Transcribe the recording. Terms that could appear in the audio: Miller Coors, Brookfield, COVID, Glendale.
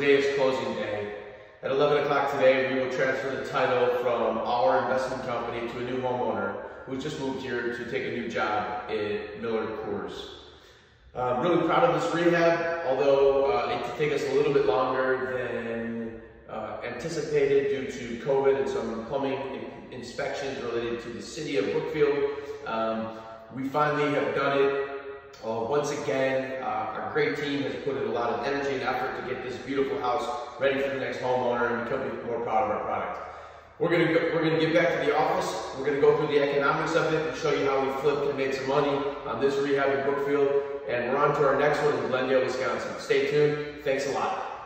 today is closing day. At 11 o'clock today, we will transfer the title from our investment company to a new homeowner who just moved here to take a new job at Miller Coors. I'm really proud of this rehab, although it did take us a little bit longer than anticipated due to COVID and some plumbing inspections related to the city of Brookfield. We finally have done it. Once again, our great team has put in a lot of energy and effort to get this beautiful house ready for the next homeowner and become more proud of our product. We're gonna get back to the office. We're gonna go through the economics of it and show you how we flipped and made some money on this rehab in Brookfield. And we're on to our next one in Glendale, Wisconsin. Stay tuned. Thanks a lot.